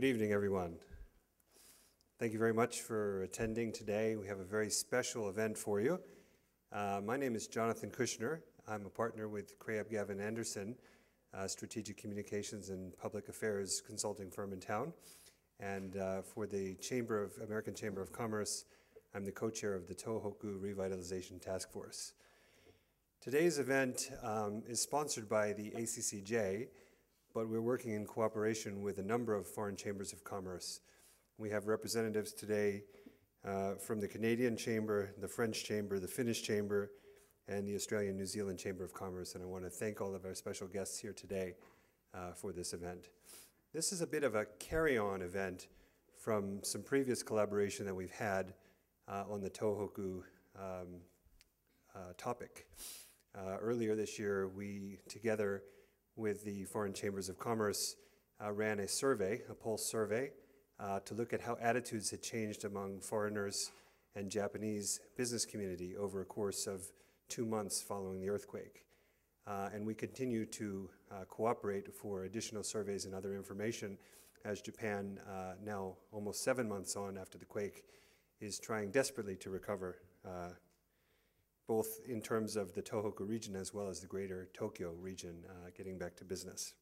Good evening, everyone. Thank you very much for attending today. We have a very special event for you. My name is Jonathan Kushner. I'm a partner with Crab Gavin Anderson, a strategic communications and public affairs consulting firm in town. And for the American Chamber of Commerce, I'm the co-chair of the Tohoku Revitalization Task Force. Today's event is sponsored by the ACCJ, but we're working in cooperation with a number of foreign chambers of commerce. We have representatives today from the Canadian Chamber, the French Chamber, the Finnish Chamber, and the Australian New Zealand Chamber of Commerce, and I want to thank all of our special guests here today for this event. This is a bit of a carry-on event from some previous collaboration that we've had on the Tohoku topic. Earlier this year, we, together with the Foreign Chambers of Commerce, ran a survey, a pulse survey, to look at how attitudes had changed among foreigners and Japanese business community over a course of 2 months following the earthquake. And we continue to cooperate for additional surveys and other information as Japan, now almost 7 months on after the quake, is trying desperately to recover, both in terms of the Tohoku region as well as the greater Tokyo region, getting back to business.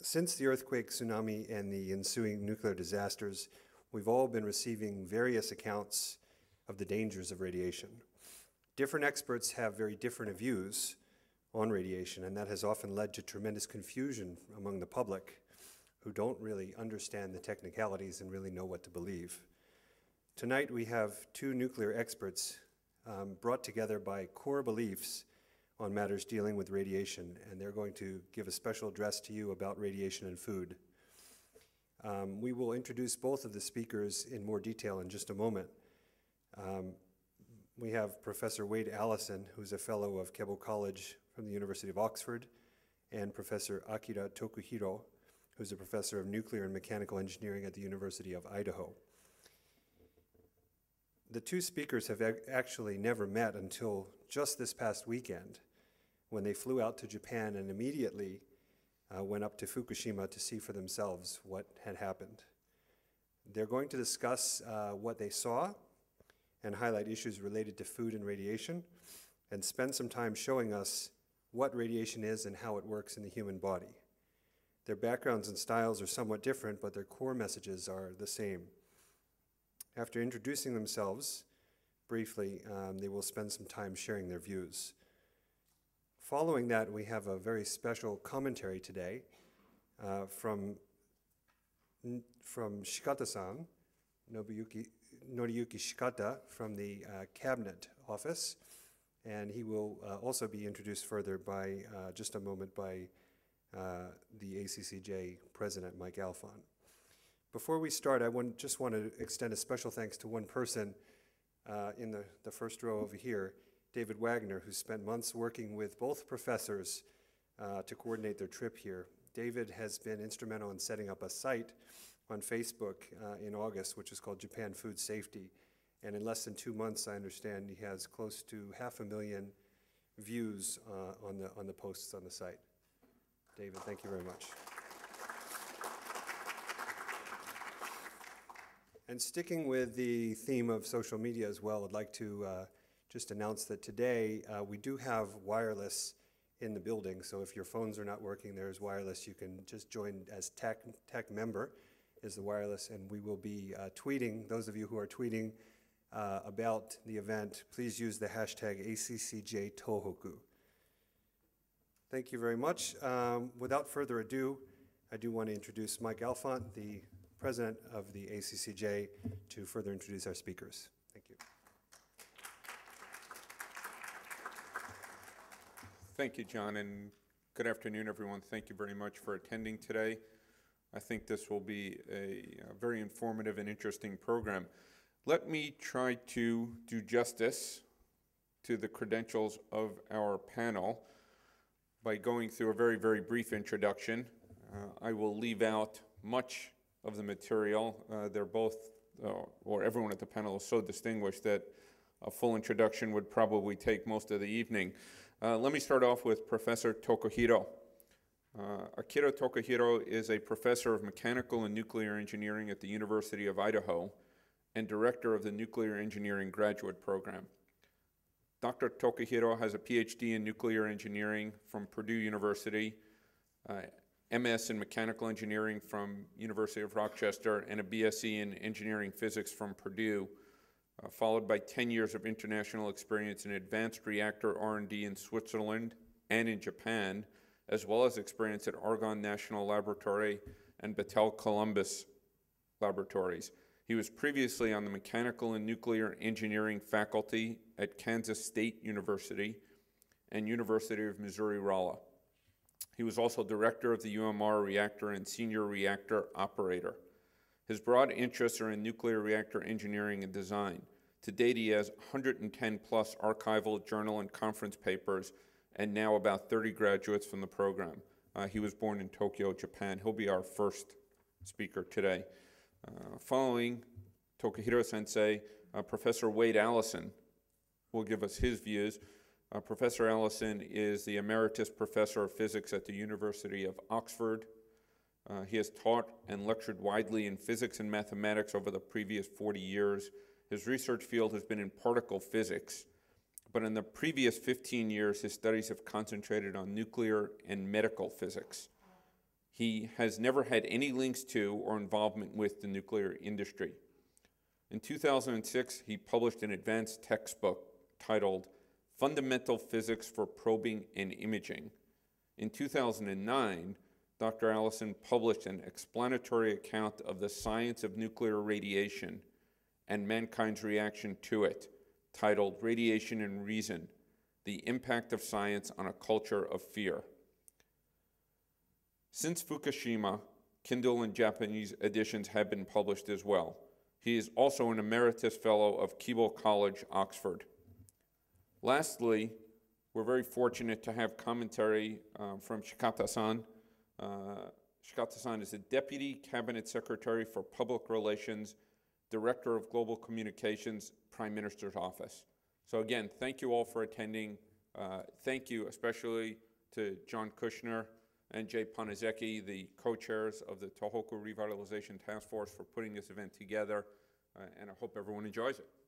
Since the earthquake, tsunami, and the ensuing nuclear disasters, we've all been receiving various accounts of the dangers of radiation. Different experts have very different views on radiation, and that has often led to tremendous confusion among the public who don't really understand the technicalities and really know what to believe. Tonight we have two nuclear experts brought together by core beliefs on matters dealing with radiation, and they're going to give a special address to you about radiation and food. We will introduce both of the speakers in more detail in just a moment. We have Professor Wade Allison, who's a fellow of Keble College from the University of Oxford, and Professor Akira Tokuhiro, who's a professor of nuclear and mechanical engineering at the University of Idaho. The two speakers have actually never met until just this past weekend, when they flew out to Japan and immediately went up to Fukushima to see for themselves what had happened. They're going to discuss what they saw and highlight issues related to food and radiation, and spend some time showing us what radiation is and how it works in the human body. Their backgrounds and styles are somewhat different, but their core messages are the same. After introducing themselves briefly, they will spend some time sharing their views. Following that, we have a very special commentary today from Shikata-san, Noriyuki Shikata, from the Cabinet Office, and he will also be introduced further by just a moment by the ACCJ President, Mike Alfonso. Before we start, I just want to extend a special thanks to one person in the first row over here, David Wagner, who spent months working with both professors to coordinate their trip here. David has been instrumental in setting up a site on Facebook in August, which is called Japan Food Safety. And in less than 2 months, I understand he has close to 500,000 views on the posts on the site. David, thank you very much. And sticking with the theme of social media as well, I'd like to just announce that today we do have wireless in the building. So if your phones are not working, there's wireless. You can just join as TAC member is the wireless. And we will be tweeting, those of you who are tweeting about the event, please use the hashtag ACCJTohoku. Thank you very much. Without further ado, I do want to introduce Mike Alfonso, the President of the ACCJ, to further introduce our speakers. Thank you. Thank you, John, and good afternoon, everyone. Thank you very much for attending today. I think this will be a very informative and interesting program. Let me try to do justice to the credentials of our panel by going through a very, very brief introduction. I will leave out much of the material. They're both, or everyone at the panel is so distinguished that a full introduction would probably take most of the evening. Let me start off with Professor Tokuhiro. Akira Tokuhiro is a professor of mechanical and nuclear engineering at the University of Idaho and director of the Nuclear Engineering Graduate Program. Dr. Tokuhiro has a PhD in nuclear engineering from Purdue University, MS in mechanical engineering from University of Rochester, and a BSc in engineering physics from Purdue, followed by 10 years of international experience in advanced reactor R&D in Switzerland and in Japan, as well as experience at Argonne National Laboratory and Battelle Columbus Laboratories. He was previously on the mechanical and nuclear engineering faculty at Kansas State University and University of Missouri Rolla. He was also director of the UMR reactor and senior reactor operator. His broad interests are in nuclear reactor engineering and design. To date, he has 110 plus archival, journal, and conference papers, and now about 30 graduates from the program. He was born in Tokyo, Japan. He'll be our first speaker today. Following Tokuhiro Sensei, Professor Wade Allison will give us his views. Professor Allison is the Emeritus Professor of Physics at the University of Oxford. He has taught and lectured widely in physics and mathematics over the previous 40 years. His research field has been in particle physics, but in the previous 15 years, his studies have concentrated on nuclear and medical physics. He has never had any links to or involvement with the nuclear industry. In 2006, he published an advanced textbook titled Fundamental Physics for Probing and Imaging. In 2009, Dr. Allison published an explanatory account of the science of nuclear radiation and mankind's reaction to it, titled Radiation and Reason, the Impact of Science on a Culture of Fear. Since Fukushima, Kindle and Japanese editions have been published as well. He is also an emeritus fellow of Keble College, Oxford. Lastly, we're very fortunate to have commentary from Shikata-san. Shikata-san is the Deputy Cabinet Secretary for Public Relations, Director of Global Communications, Prime Minister's Office. So again, thank you all for attending. Thank you especially to John Kushner and Jay Ponezecki, the co-chairs of the Tohoku Revitalization Task Force, for putting this event together, and I hope everyone enjoys it.